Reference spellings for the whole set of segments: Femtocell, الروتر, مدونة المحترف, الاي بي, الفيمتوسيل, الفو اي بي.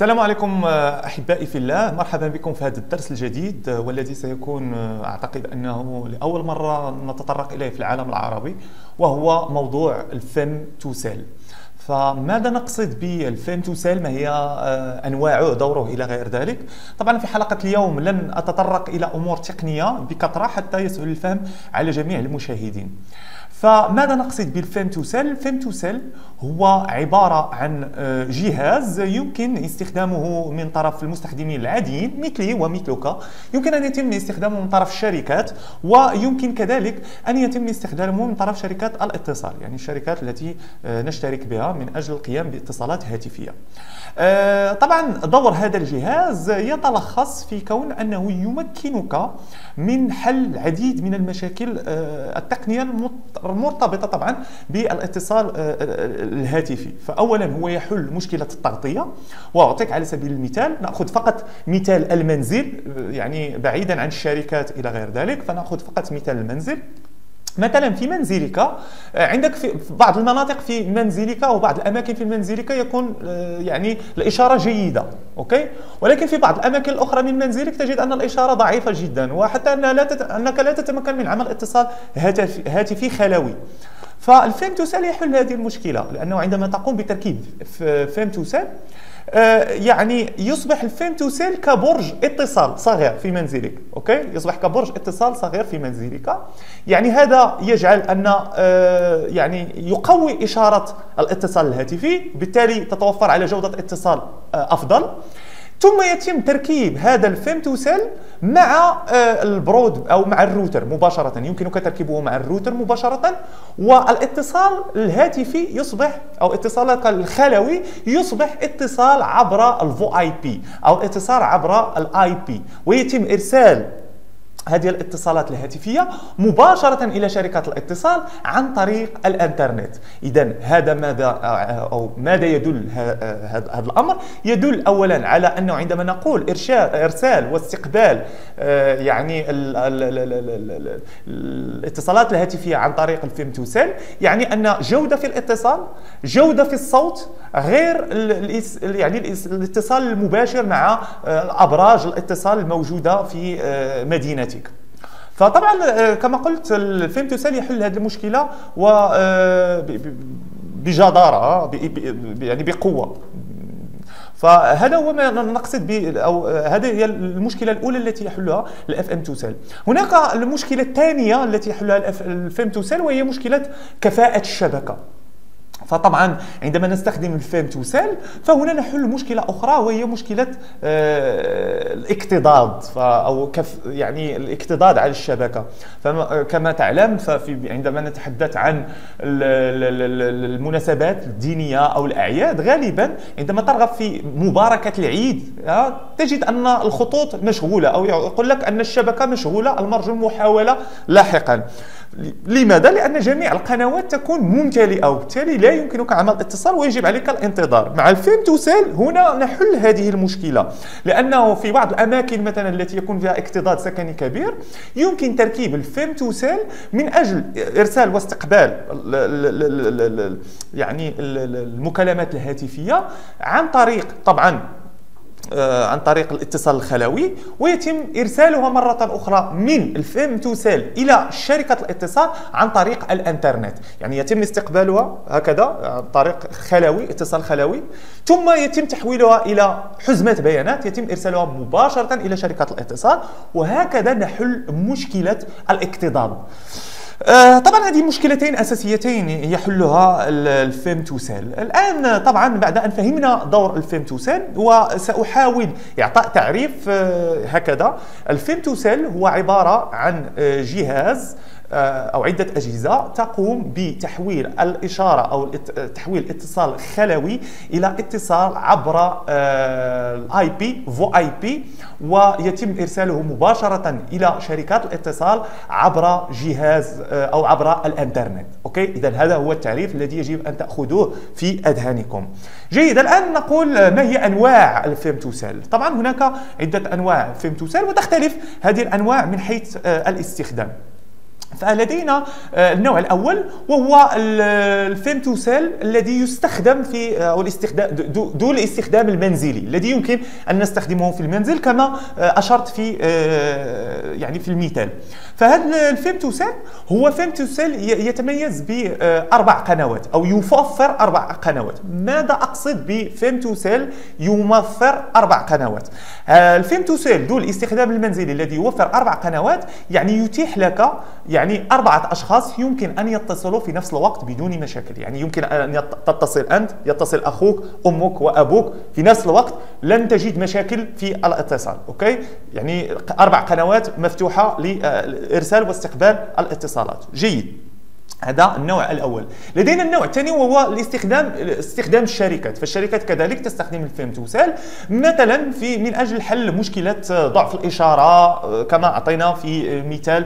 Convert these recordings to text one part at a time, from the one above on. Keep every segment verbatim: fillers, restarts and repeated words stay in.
السلام عليكم أحبائي في الله، مرحبا بكم في هذا الدرس الجديد والذي سيكون أعتقد أنه لأول مرة نتطرق إليه في العالم العربي، وهو موضوع الفيمتوسيل. فماذا نقصد بالفيمتوسيل؟ ما هي أنواعه، دوره إلى غير ذلك. طبعا في حلقة اليوم لن أتطرق إلى أمور تقنية بكثرة حتى يسهل الفهم على جميع المشاهدين. فماذا نقصد بالفيمتوسيل؟ الفيمتوسيل هو عبارة عن جهاز يمكن استخدامه من طرف المستخدمين العاديين مثلي ومثلك، يمكن أن يتم استخدامه من طرف الشركات، ويمكن كذلك أن يتم استخدامه من طرف شركات الاتصال، يعني الشركات التي نشترك بها من أجل القيام باتصالات هاتفية. طبعا دور هذا الجهاز يتلخص في كون أنه يمكنك من حل العديد من المشاكل التقنية المتطلبة مرتبطة طبعا بالاتصال الهاتفي. فأولا هو يحل مشكلة التغطية، وأعطيك على سبيل المثال، نأخذ فقط مثال المنزل، يعني بعيدا عن الشركات إلى غير ذلك، فنأخذ فقط مثال المنزل. مثلا في منزلك، عندك في بعض المناطق في منزلك او بعض الاماكن في منزلك يكون يعني الاشاره جيده، اوكي، ولكن في بعض الاماكن الاخرى من منزلك تجد ان الاشاره ضعيفه جدا، وحتى ان لا تت... انك لا تتمكن من عمل اتصال هاتف... هاتفي خلوي. فالفيمتوسيل يحل هذه المشكله، لانه عندما تقوم بتركيب فيمتوسيل يعني يصبح الفيمتوسيل كبرج اتصال صغير في منزلك، اوكي، يصبح كبرج اتصال صغير في منزلك. يعني هذا يجعل ان يعني يقوي اشاره الاتصال الهاتفي، بالتالي تتوفر على جوده اتصال افضل. ثم يتم تركيب هذا الفيمتوسيل مع البرود او مع الروتر مباشره، يمكنك تركيبه مع الروتر مباشره، والاتصال الهاتفي يصبح او اتصالك الخلوي يصبح اتصال عبر الفو اي بي او اتصال عبر الاي بي، ويتم ارسال هذه الاتصالات الهاتفية مباشرة إلى شركات الاتصال عن طريق الإنترنت. إذن هذا ماذا أو ماذا يدل هذا الأمر؟ يدل أولا على أنه عندما نقول إرشاد إرسال واستقبال يعني الاتصالات الهاتفية عن طريق الفيمتوسيل، يعني أن جودة في الاتصال، جودة في الصوت، غير يعني الاتصال المباشر مع أبراج الاتصال الموجودة في مدينتي. فطبعا كما قلت الفيمتوسيل يحل هذه المشكله و بجداره يعني بقوه. فهذا هو ما نقصد به، او هذه هي المشكله الاولى التي يحلها الفيمتوسيل. هناك المشكله الثانيه التي يحلها الفيمتوسيل، وهي مشكله كفاءه الشبكه. فطبعا عندما نستخدم الفيمتوسيل فهنا نحل مشكله اخرى، وهي مشكله الاكتضاد او كف يعني الاكتضاد على الشبكه. فكما تعلم ففي عندما نتحدث عن المناسبات الدينيه او الاعياد، غالبا عندما ترغب في مباركه العيد تجد ان الخطوط مشغوله، او يقول لك ان الشبكه مشغوله، المرجو محاوله لاحقا. لماذا؟ لأن جميع القنوات تكون ممتلئة، وبالتالي لا يمكنك عمل اتصال ويجب عليك الانتظار. مع الفيمتوسيل هنا نحل هذه المشكلة، لأنه في بعض الأماكن مثلا التي يكون فيها اكتضاد سكني كبير يمكن تركيب الفيمتوسيل من أجل إرسال واستقبال يعني المكالمات الهاتفية عن طريق طبعا عن طريق الاتصال الخلوي، ويتم إرسالها مرة أخرى من الفيمتوسيل إلى شركة الاتصال عن طريق الإنترنت. يعني يتم استقبالها هكذا عن طريق خلوي، اتصال خلوي، ثم يتم تحويلها إلى حزمة بيانات يتم إرسالها مباشرة إلى شركة الاتصال، وهكذا نحل مشكلة الاكتضاد. طبعا هذه مشكلتين اساسيتين يحلها الفيمتوسيل. الان طبعا بعد ان فهمنا دور الفيمتوسيل، وساحاول اعطاء تعريف هكذا. الفيمتوسيل هو عباره عن جهاز او عده اجهزه تقوم بتحويل الاشاره او تحويل اتصال خلوي الى اتصال عبر الاي بي فو اي بي، ويتم ارساله مباشره الى شركات الاتصال عبر جهاز او عبر الانترنت، اوكي. اذا هذا هو التعريف الذي يجب ان تاخذوه في اذهانكم. جيد، الان نقول ما هي انواع الفيمتوسيل. طبعا هناك عده انواع فيمتوسيل، وتختلف هذه الانواع من حيث الاستخدام. فلدينا النوع الاول وهو الفيمتوسيل الذي يستخدم في او الاستخدام ذو الاستخدام المنزلي الذي يمكن ان نستخدمه في المنزل كما اشرت في يعني في المثال. فهذا الفيمتوسيل هو فيمتوسيل يتميز باربع قنوات او يوفر اربع قنوات. ماذا اقصد بفيمتوسيل يوفر اربع قنوات؟ الفيمتوسيل ذو الاستخدام المنزلي الذي يوفر اربع قنوات يعني يتيح لك يعني يعني أربعة أشخاص يمكن أن يتصلوا في نفس الوقت بدون مشاكل، يعني يمكن أن تتصل أنت، يتصل أخوك، أمك وأبوك في نفس الوقت، لن تجد مشاكل في الاتصال، أوكي؟ يعني أربع قنوات مفتوحة لإرسال واستقبال الاتصالات، جيد. هذا النوع الأول. لدينا النوع الثاني وهو الاستخدام استخدام الشركات، فالشركات كذلك تستخدم الفيمتوسيل مثلا في من أجل حل مشكلة ضعف الإشارة كما أعطينا في مثال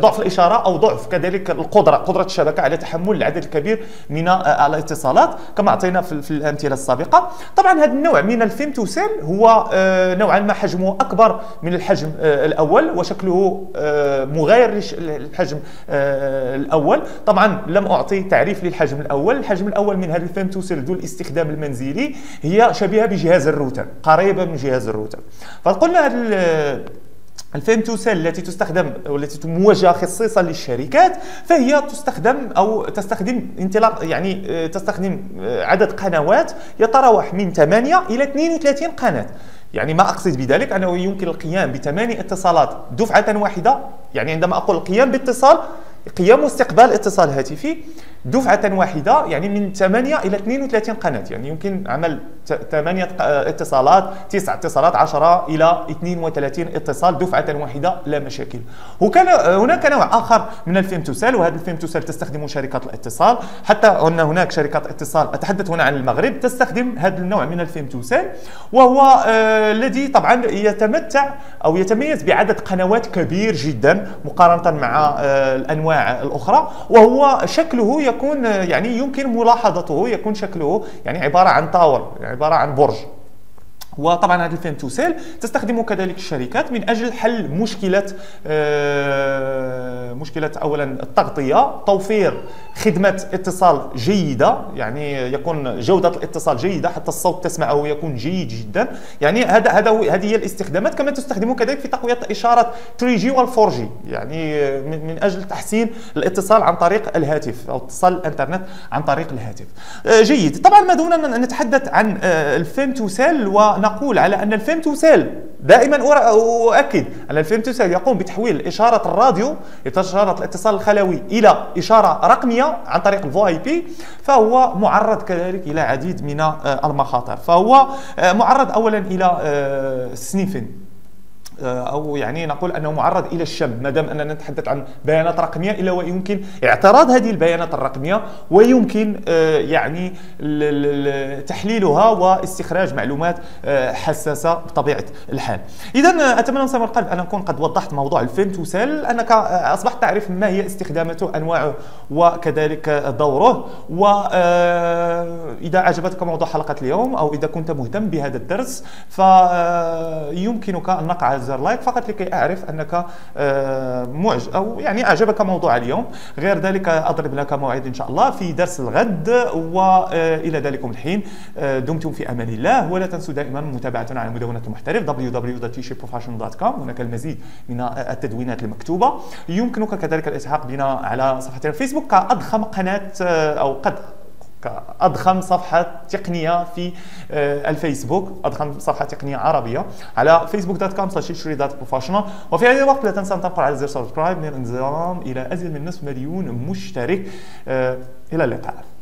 ضعف الإشارة أو ضعف كذلك القدرة قدرة الشبكة على تحمل العدد الكبير من الاتصالات كما أعطينا في الأمثلة السابقة. طبعا هذا النوع من الفيمتوسيل هو نوعا ما حجمه أكبر من الحجم الأول وشكله مغاير للحجم الأول. طبعا لم اعطي تعريف للحجم الاول، الحجم الاول من هذا الفيمتوسيل ذو الاستخدام المنزلي هي شبيهه بجهاز الروتر، قريبه من جهاز الروتر. فقلنا هذا الفيمتوسيل التي تستخدم والتي موجهه خصيصا للشركات فهي تستخدم او تستخدم انطلاق يعني تستخدم عدد قنوات يتراوح من ثمانية الى اثنين وثلاثين قناه. يعني ما أقصد بذلك أنه يمكن القيام بثماني اتصالات دفعة واحدة، يعني عندما أقول القيام باتصال قيام واستقبال اتصال هاتفي دفعة واحدة يعني من ثمانية إلى اثنين وثلاثين قناة، يعني يمكن عمل ثمانية اتصالات تسعة اتصالات عشرة إلى اثنين وثلاثين اتصال دفعة واحدة لا مشاكل. هناك نوع آخر من الفيمتوسيل وهذا الفيمتوسيل تستخدمه شركات الاتصال، حتى أن هناك شركات اتصال أتحدث هنا عن المغرب تستخدم هذا النوع من الفيمتوسيل وهو الذي طبعا يتمتع او يتميز بعدد قنوات كبير جدا مقارنه مع الانواع الاخرى، وهو شكله يكون يعني يمكن ملاحظته يكون شكله يعني عباره عن طاولة، عباره عن برج. وطبعا هذا الفيمتوسيل تستخدمه كذلك الشركات من اجل حل مشكله مشكله اولا التغطيه، توفير خدمه اتصال جيده يعني يكون جوده الاتصال جيده حتى الصوت تسمعه يكون جيد جدا، يعني هذا هذا هذه هي الاستخدامات. كما تستخدمه كذلك في تقويه اشاره ثري جي وال4G يعني من اجل تحسين الاتصال عن طريق الهاتف او اتصال الانترنت عن طريق الهاتف. جيد. طبعا ما دون ان نتحدث عن الفيمتوسيل نقول على أن الفيمتوسيل دائما أؤكد أن الفيمتوسيل يقوم بتحويل إشارة الراديو إشارة الاتصال الخلوي إلى إشارة رقمية عن طريق الفو اي بي، فهو معرض كذلك إلى عديد من المخاطر، فهو معرض أولا إلى سنيفين أو يعني نقول أنه معرض إلى الشم ما دام أننا نتحدث عن بيانات رقمية، إلا ويمكن اعتراض هذه البيانات الرقمية ويمكن يعني تحليلها واستخراج معلومات حساسة بطبيعة الحال. إذا أتمنى من صميم القلب أن أكون قد وضحت موضوع الفيمتوسيل، أنك أصبحت تعرف ما هي استخداماته أنواعه وكذلك دوره. وإذا أعجبتك موضوع حلقة اليوم أو إذا كنت مهتم بهذا الدرس فيمكنك النقع على زر لايك فقط لكي أعرف أنك معج أو يعني أعجبك موضوع اليوم. غير ذلك أضرب لك موعد إن شاء الله في درس الغد، وإلى ذلك الحين دمتم في أمان الله، ولا تنسوا دائما متابعتنا على مدونة المحترف دبليو دبليو دبليو دوت ث ثري بروفيشنال دوت كوم. هناك المزيد من التدوينات المكتوبة. يمكنك كذلك الالتحاق بنا على صفحتنا الفيسبوك كأضخم قناة أو قد أضخم صفحة تقنية في الفيسبوك، أضخم صفحة تقنية عربية على فيسبوك دوت كوم سلاش ث ثري بروفيشنال. وفي هذا الوقت لا تنسى أن تنقر على زر سبسكرايب للانضمام إلى أزيد من نصف مليون مشترك. إلى اللقاء.